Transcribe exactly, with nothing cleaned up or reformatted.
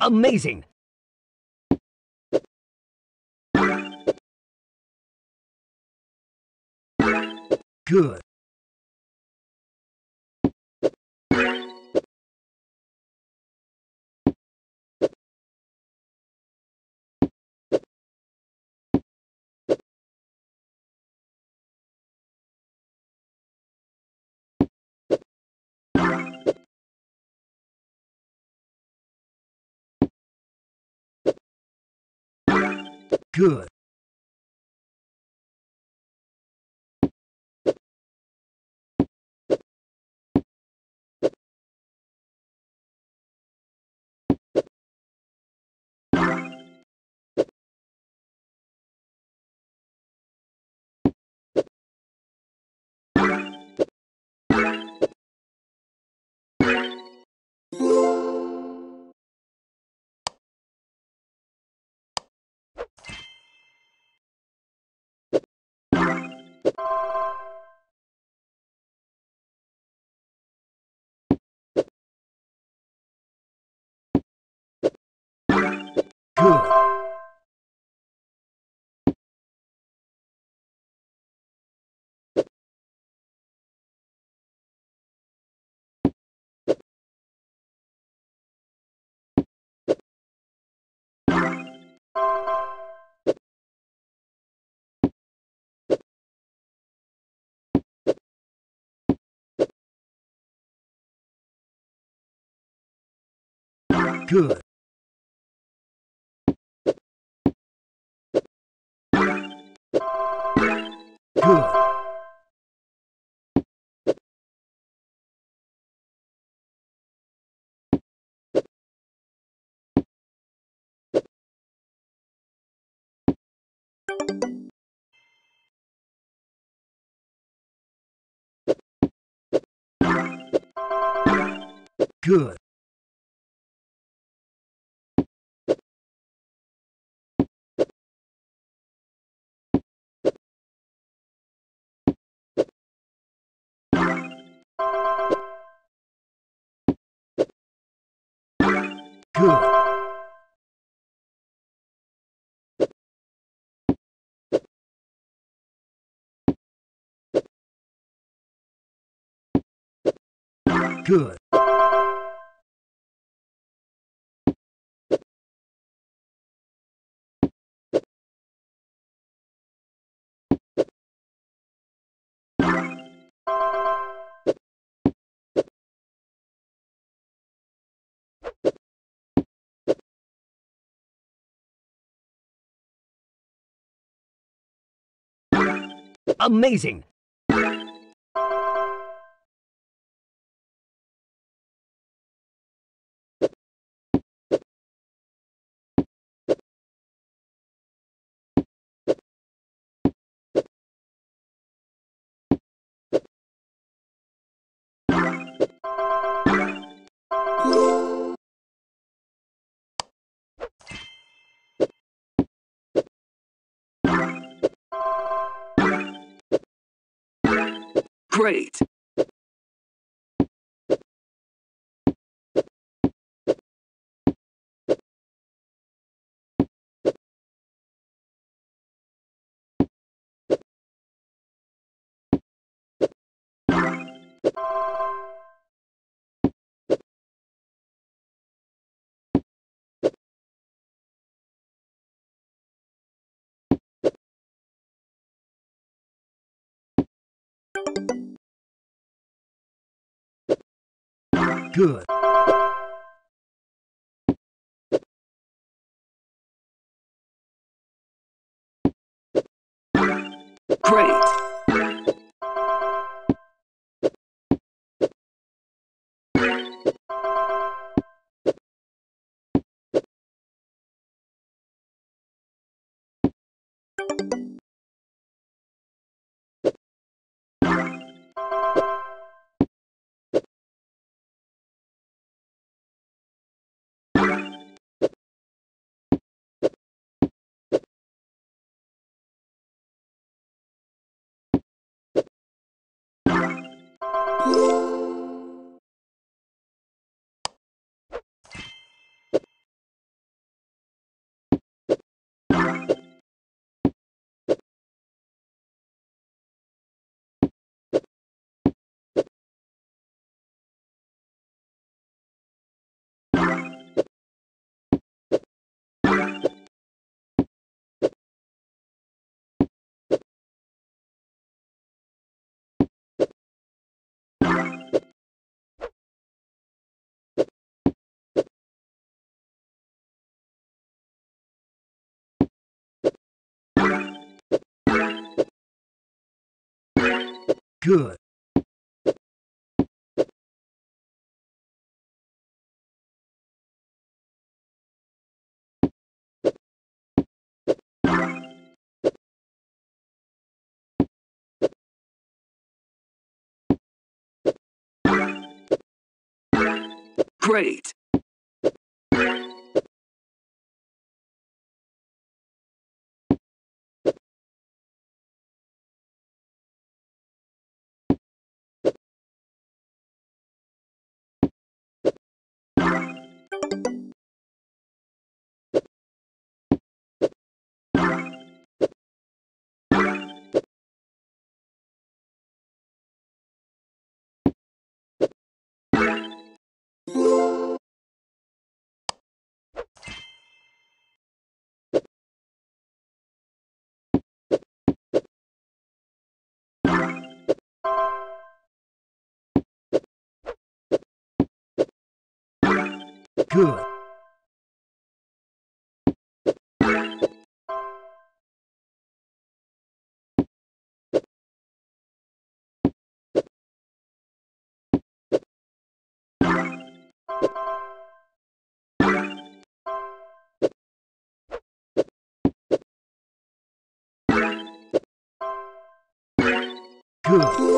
Amazing! Good. Good. Good. Good. Good. Good. Good. Good. Amazing! Great. Good. Great. good. Great. Good. Good.